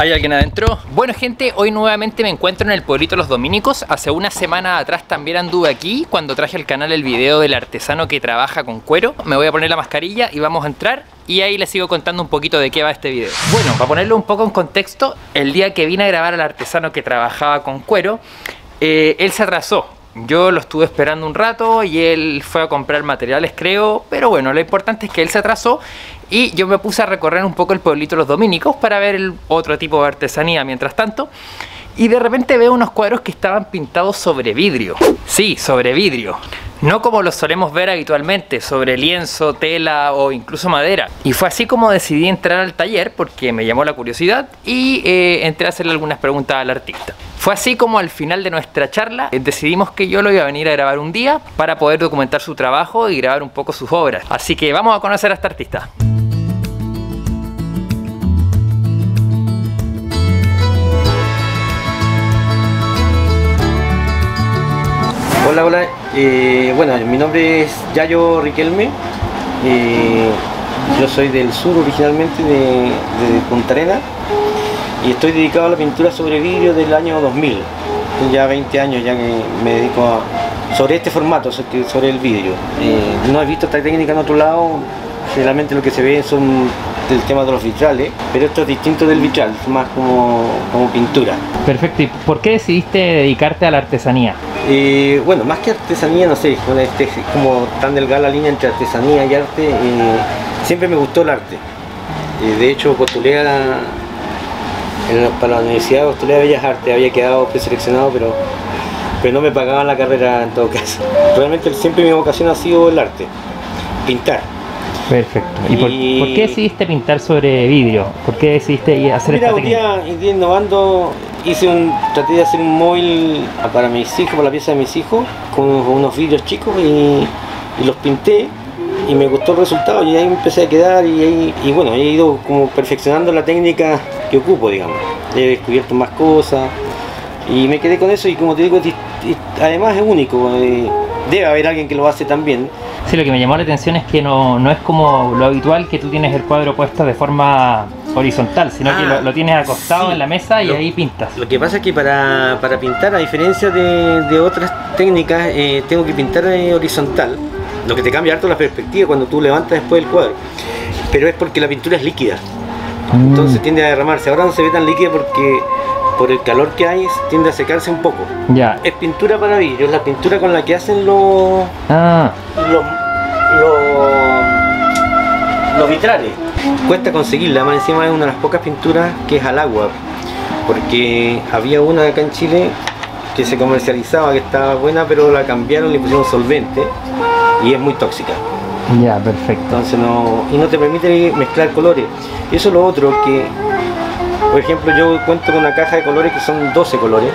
¿Hay alguien adentro? Bueno gente, hoy nuevamente me encuentro en el Pueblito Los Dominicos. Hace una semana atrás también anduve aquí cuando traje al canal el video del artesano que trabaja con cuero. Me voy a poner la mascarilla y vamos a entrar y ahí les sigo contando un poquito de qué va este video. Bueno, para ponerlo un poco en contexto, el día que vine a grabar al artesano que trabajaba con cuero, él se atrasó. Yo lo estuve esperando un rato y él fue a comprar materiales, creo. Pero bueno, lo importante es que él se atrasó y yo me puse a recorrer un poco el Pueblito Los Dominicos para ver el otro tipo de artesanía mientras tanto. Y de repente veo unos cuadros que estaban pintados sobre vidrio. Sí, sobre vidrio. No como los solemos ver habitualmente, sobre lienzo, tela o incluso madera. Y fue así como decidí entrar al taller porque me llamó la curiosidad y entré a hacerle algunas preguntas al artista. Fue así como al final de nuestra charla decidimos que yo lo iba a venir a grabar un día para poder documentar su trabajo y grabar un poco sus obras. Así que vamos a conocer a este artista. Hola, hola. Bueno, mi nombre es Yayo Riquelme. Yo soy del sur originalmente, de Punta Arenas. Y estoy dedicado a la pintura sobre vidrio del año 2000, ya 20 años ya que me dedico a, sobre este formato, sobre el vidrio. No he visto esta técnica en otro lado, generalmente lo que se ve son del tema de los vitrales, pero esto es distinto del vitral, más como pintura. Perfecto, ¿y por qué decidiste dedicarte a la artesanía? Bueno, más que artesanía, no sé, como tan delgada la línea entre artesanía y arte, siempre me gustó el arte. De hecho postulé a para la Universidad de Bellas Artes, había quedado preseleccionado, pero no me pagaban la carrera en todo caso. Realmente siempre mi vocación ha sido el arte, pintar. Perfecto. ¿Y por qué decidiste pintar sobre vidrio? ¿Por qué decidiste hacer esta técnica? Mira, un día innovando, traté de hacer un móvil para mis hijos, para la pieza de mis hijos, con unos vidrios chicos y los pinté. Y me gustó el resultado y ahí me empecé a quedar y bueno, he ido como perfeccionando la técnica que ocupo, digamos. He descubierto más cosas y me quedé con eso y como te digo, además es único. Debe haber alguien que lo hace también. Sí, lo que me llamó la atención es que no es como lo habitual que tú tienes el cuadro puesto de forma horizontal, sino que lo tienes acostado, sí, en la mesa y ahí pintas. Lo que pasa es que para pintar, a diferencia de otras técnicas, tengo que pintar horizontal. Lo que te cambia harto la perspectiva cuando tú levantas después el cuadro, pero es porque la pintura es líquida, entonces tiende a derramarse. Ahora no se ve tan líquida porque por el calor que hay tiende a secarse un poco. Ya. Es pintura para vidrio, es la pintura con la que hacen los vitrales. Cuesta conseguirla, más encima es una de las pocas pinturas que es al agua, porque había una acá en Chile que se comercializaba, que estaba buena, pero la cambiaron, le pusieron solvente y es muy tóxica. Ya, perfecto. Entonces no te permite mezclar colores. Y eso es lo otro, que por ejemplo yo cuento con una caja de colores que son 12 colores,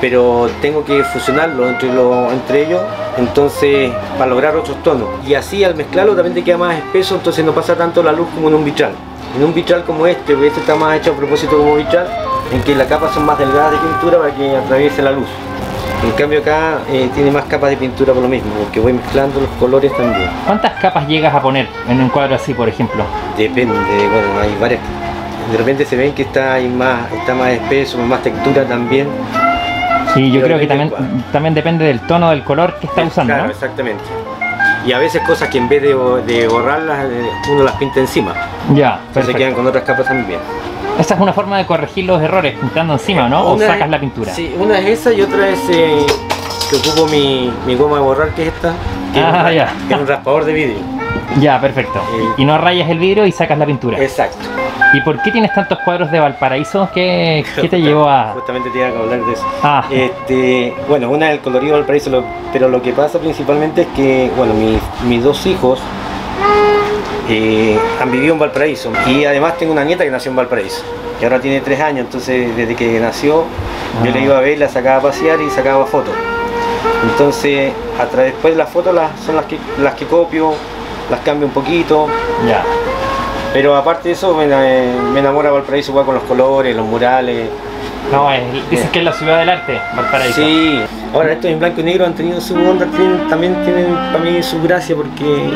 pero tengo que fusionarlo entre ellos, entonces para lograr otros tonos. Y así al mezclarlo también te queda más espeso, entonces no pasa tanto la luz como en un vitral. En un vitral como este, porque este está más hecho a propósito como vitral, en que las capas son más delgadas de pintura para que atraviese la luz. En cambio acá tiene más capas de pintura por lo mismo, porque voy mezclando los colores también. ¿Cuántas capas llegas a poner en un cuadro así, por ejemplo? Depende, bueno, hay varias. De repente se ven que está más espeso, más textura también. Sí, yo creo que también depende del tono del color que está usando, claro, ¿no? Exactamente. Y a veces cosas que en vez de borrarlas, uno las pinta encima. Ya, pero se quedan con otras capas también. Esa es una forma de corregir los errores, pintando encima, ¿no? O sacas la pintura. Sí, una es esa y otra es que ocupo mi goma de borrar, que es esta, que es un raspador de vidrio. Ya, perfecto. Y no rayas el vidrio y sacas la pintura. Exacto. ¿Y por qué tienes tantos cuadros de Valparaíso? ¿Qué te llevó a...? Justamente te iba a hablar de eso. Bueno, una es el colorido de Valparaíso, pero lo que pasa principalmente es que, bueno, mis dos hijos han vivido en Valparaíso y además tengo una nieta que nació en Valparaíso y ahora tiene 3 años, entonces desde que nació yo le iba a ver, la sacaba a pasear y sacaba fotos. Entonces después de las fotos son las que copio, las cambio un poquito. Ya. Pero aparte de eso me enamora Valparaíso con los colores, los murales. Dices que es la ciudad del arte, Valparaíso. Sí. Ahora estos en blanco y negro han tenido su onda, también tienen para mí su gracia porque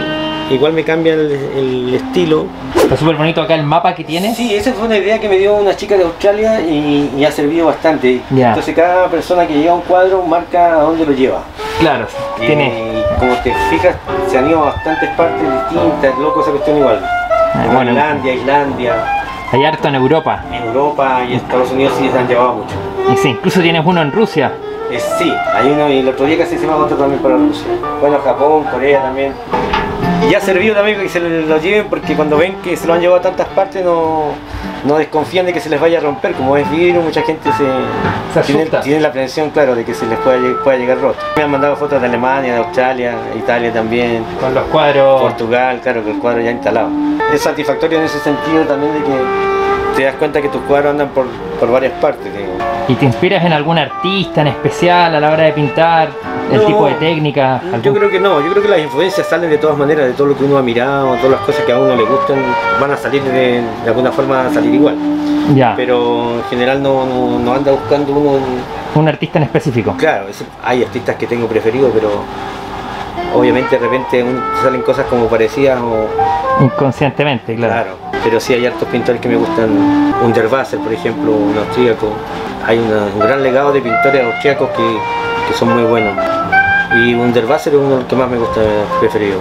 igual me cambian el estilo. Está súper bonito acá el mapa que tiene. Sí, esa fue una idea que me dio una chica de Australia y ha servido bastante. Yeah. Entonces cada persona que llega a un cuadro marca a dónde lo lleva. Claro, tiene. Como te fijas, se han ido a bastantes partes distintas, loco esa cuestión igual. Como bueno, Islandia. Hay harto en Europa. En Europa y en Estados Unidos sí se han llevado mucho. Y sí, incluso tienes uno en Rusia. Sí, hay uno y el otro día casi se me agotó también para Rusia. Bueno, Japón, Corea también. Y ha servido también que se lo lleven porque cuando ven que se lo han llevado a tantas partes no desconfían de que se les vaya a romper. Como es virus, mucha gente tiene la aprensión, claro, de que se les pueda llegar roto. Me han mandado fotos de Alemania, de Australia, Italia también. Con los cuadros. Portugal, claro, que el cuadro ya instalado. Es satisfactorio en ese sentido también de que te das cuenta que tus cuadros andan por varias partes. Digo. ¿Y te inspiras en algún artista en especial a la hora de pintar? ¿El tipo de técnica? Yo creo que no, yo creo que las influencias salen de todas maneras, de todo lo que uno ha mirado, todas las cosas que a uno le gustan van a salir de alguna forma, van a salir igual. Ya. Pero en general no anda buscando uno... ¿Un artista en específico? Claro, hay artistas que tengo preferidos, pero obviamente de repente salen cosas como parecidas o... Inconscientemente, claro. Claro, pero sí hay hartos pintores que me gustan, Hundertwasser, por ejemplo, un austríaco. Hay un gran legado de pintores austríacos que son muy buenos. Y Hundertwasser es uno de los que más me gusta, preferido.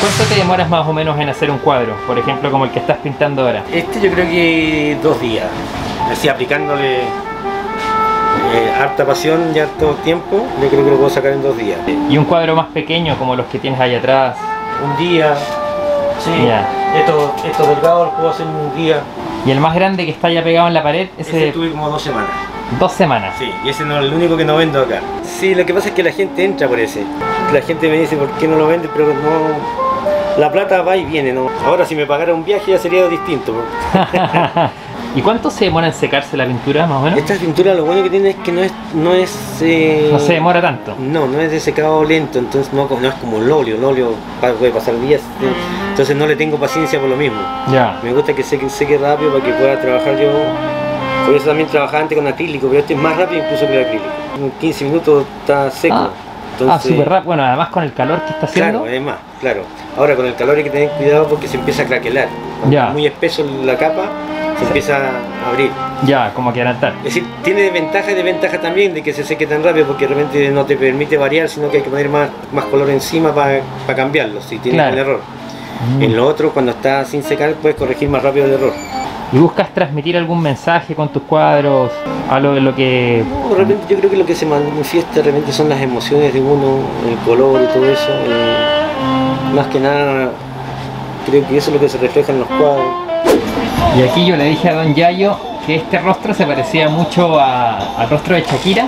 ¿Cuánto te demoras más o menos en hacer un cuadro? Por ejemplo, como el que estás pintando ahora. Este yo creo que 2 días. Así aplicándole harta pasión y harto tiempo, yo creo que lo puedo sacar en 2 días. ¿Y un cuadro más pequeño como los que tienes ahí atrás? Un día. Sí. Yeah. Estos delgados los puedo hacer en un día. ¿Y el más grande que está ya pegado en la pared? Ese tuve como 2 semanas. 2 semanas. Sí, y ese no es el único que no vendo acá. Sí, lo que pasa es que la gente entra por ese. La gente me dice, ¿por qué no lo vendes? Pero no... La plata va y viene, ¿no? Ahora si me pagara un viaje ya sería distinto. ¿Y cuánto se demora en secarse la pintura, más o menos? Esta pintura lo bueno que tiene es que no se demora tanto. No es de secado lento, entonces no es como el óleo puede pasar días. Entonces no le tengo paciencia por lo mismo. Ya. Me gusta que seque rápido para que pueda trabajar yo. Por eso también trabajaba antes con acrílico, pero este es más rápido incluso que el acrílico. En 15 minutos está seco. Ah. Entonces, súper rápido. Bueno, además con el calor que está haciendo. Claro, además, claro. Ahora con el calor hay que tener cuidado porque se empieza a craquelar. Ya. Muy espeso la capa, se empieza a abrir. Ya, como que adelantar. Es decir, tiene desventaja y desventaja también de que se seque tan rápido porque realmente no te permite variar, sino que hay que poner más color encima para cambiarlo, si tienes un error. En lo otro, cuando está sin secar, puedes corregir más rápido el error. ¿Y buscas transmitir algún mensaje con tus cuadros? ¿Algo de lo que...? No, realmente yo creo que lo que se manifiesta realmente son las emociones de uno, el color y todo eso. Más que nada, creo que eso es lo que se refleja en los cuadros. Y aquí yo le dije a don Yayo que este rostro se parecía mucho al rostro de Shakira.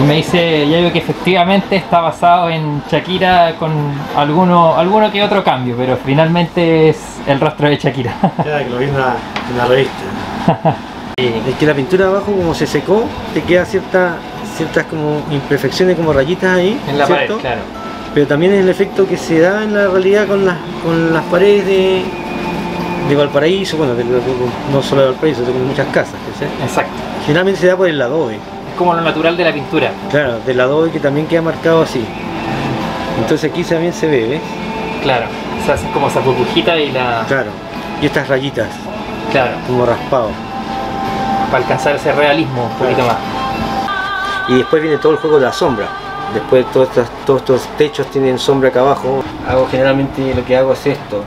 Y me dice Yayo que efectivamente está basado en Shakira con alguno que otro cambio, pero finalmente es el rostro de Shakira. Ya, que lo vi en la revista. Es que la pintura abajo como se secó, te queda ciertas como imperfecciones, como rayitas ahí. En la pared, claro. Pero también es el efecto que se da en la realidad con las paredes de Valparaíso, bueno, no solo de Valparaíso, sino de muchas casas. ¿Sí? Exacto. Generalmente se da por el adobe. Como lo natural de la pintura. Claro, del adobe que también queda marcado así. Entonces aquí también se ve, ¿ves? Claro, o sea, es como esa burbujita y la... Claro, y estas rayitas. Claro. Como raspado. Para alcanzar ese realismo un poquito más. Y después viene todo el juego de la sombra. Después todos estos techos tienen sombra acá abajo. Hago generalmente lo que hago es esto.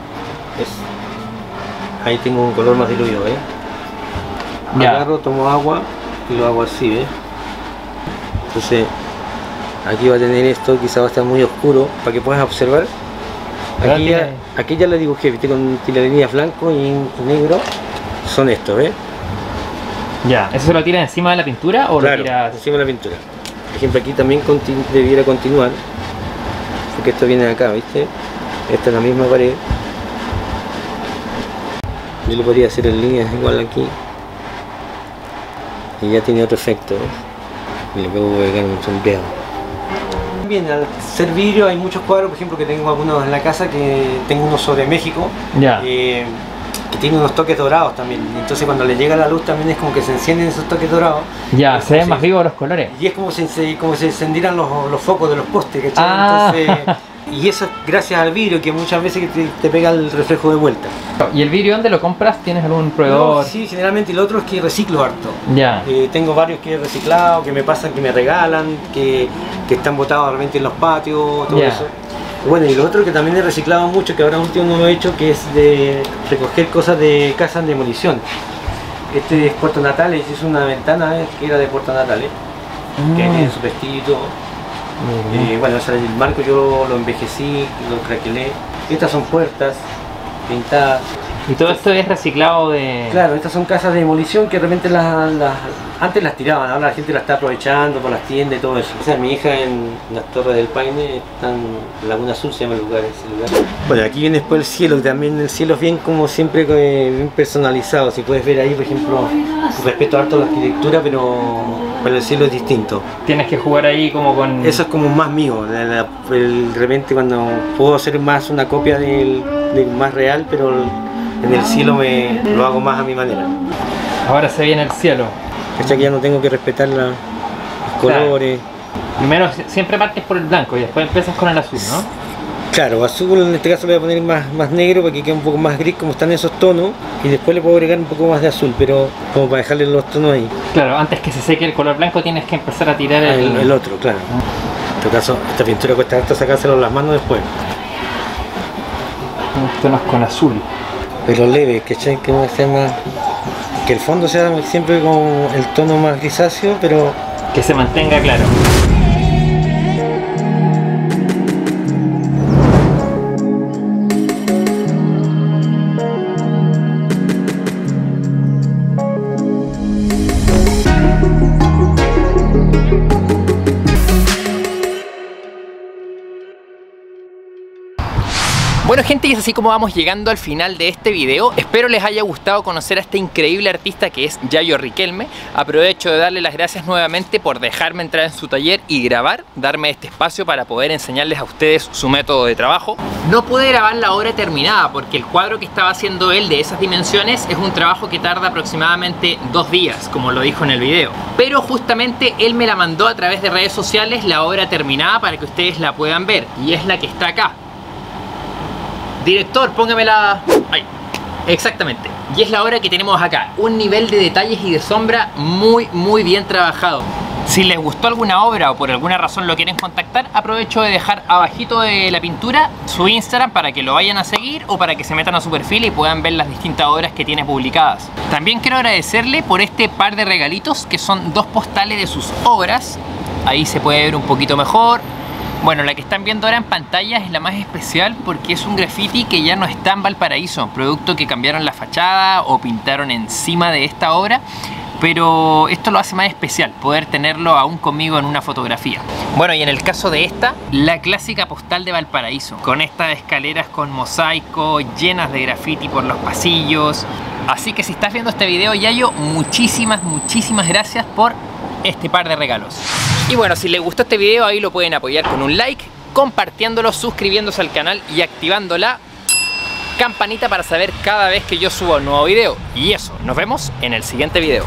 Ahí tengo un color más diluido, ¿eh? Ya. Agarro, tomo agua y lo hago así, ¿eh? Entonces aquí va a tener esto, quizá va a estar muy oscuro para que puedas observar. Aquí ya la dibujé, viste, con tiradillas blanco y negro son estos, ¿ves? Ya, ¿eso se lo tiras encima de la pintura o lo tiras encima de la pintura? Por ejemplo, aquí también debiera continuar porque esto viene de acá, ¿viste? Esta es la misma pared. Yo lo podría hacer en líneas igual aquí. y ya tiene otro efecto, y le puedo pegar un sombreado. Bien, al ser vidrio hay muchos cuadros, por ejemplo, que tengo algunos en la casa, que tengo uno sobre México, yeah, que tiene unos toques dorados también, entonces cuando le llega la luz también es como que se encienden esos toques dorados. Ya, yeah, se ven más vivos los colores. Y es como si se encendieran los focos de los postes, ¿cachai? Ah. Entonces, y eso es gracias al vidrio, que muchas veces te pega el reflejo de vuelta. ¿Y el vidrio dónde lo compras? ¿Tienes algún proveedor? No, sí, generalmente el otro es que reciclo harto. Ya. Tengo varios que he reciclado, que me pasan, que me regalan, que están botados realmente en los patios, todo ya, eso. Bueno, y lo otro que también he reciclado mucho, que ahora último no lo he hecho, que es de recoger cosas de casas en demolición. Este es Puerto Natales, es una ventana que era de Puerto Natales, que tiene su vestido y todo. Bueno, o sea, el marco yo lo envejecí, lo craquelé. Estas son puertas pintadas. ¿Y todo esto es reciclado de...? Claro, estas son casas de demolición que realmente antes las tiraban, ahora la gente las está aprovechando por las tiendas y todo eso. O sea, mi hija en las Torres del Paine, en Laguna Azul se llama el lugar, ese lugar. Bueno, aquí viene después el cielo, también el cielo es bien como siempre, bien personalizado. Si puedes ver ahí, por ejemplo, respeto harto la arquitectura, pero el cielo es distinto. Tienes que jugar ahí como con... Eso es como más mío, de repente cuando puedo hacer más una copia del más real, pero... En el cielo lo hago más a mi manera. Ahora se viene el cielo. Esta que ya no tengo que respetar los colores. Claro. Primero siempre partes por el blanco y después empiezas con el azul, ¿no? Claro, azul en este caso le voy a poner más negro para que quede un poco más gris como están esos tonos. Y después le puedo agregar un poco más de azul, pero como para dejarle los tonos ahí. Claro, antes que se seque el color blanco tienes que empezar a tirar el otro, claro. En este caso, esta pintura cuesta harto sacárselo las manos después. Unos tonos con azul, pero leve, ¿cachai? Que el fondo sea siempre con el tono más grisáceo, pero que se mantenga claro. Bueno gente, y es así como vamos llegando al final de este video. Espero les haya gustado conocer a este increíble artista que es Yayo Riquelme. Aprovecho de darle las gracias nuevamente por dejarme entrar en su taller y grabar, darme este espacio para poder enseñarles a ustedes su método de trabajo. No pude grabar la obra terminada porque el cuadro que estaba haciendo él de esas dimensiones es un trabajo que tarda aproximadamente 2 días, como lo dijo en el video. Pero justamente él me la mandó a través de redes sociales, la obra terminada, para que ustedes la puedan ver, y es la que está acá. Director, póngamela... Ahí, exactamente. Y es la obra que tenemos acá. Un nivel de detalles y de sombra muy, muy bien trabajado. Si les gustó alguna obra o por alguna razón lo quieren contactar, aprovecho de dejar abajito de la pintura su Instagram para que lo vayan a seguir o para que se metan a su perfil y puedan ver las distintas obras que tiene publicadas. También quiero agradecerle por este par de regalitos que son 2 postales de sus obras. Ahí se puede ver un poquito mejor. Bueno, la que están viendo ahora en pantalla es la más especial porque es un graffiti que ya no está en Valparaíso, producto que cambiaron la fachada o pintaron encima de esta obra, pero esto lo hace más especial, poder tenerlo aún conmigo en una fotografía. Bueno, y en el caso de esta, la clásica postal de Valparaíso, con estas escaleras con mosaico, llenas de graffiti por los pasillos. Así que si estás viendo este video, Yayo, muchísimas gracias por este par de regalos. Y bueno, si les gustó este video, ahí lo pueden apoyar con un like, compartiéndolo, suscribiéndose al canal y activando la campanita para saber cada vez que yo suba un nuevo video. Y eso, nos vemos en el siguiente video.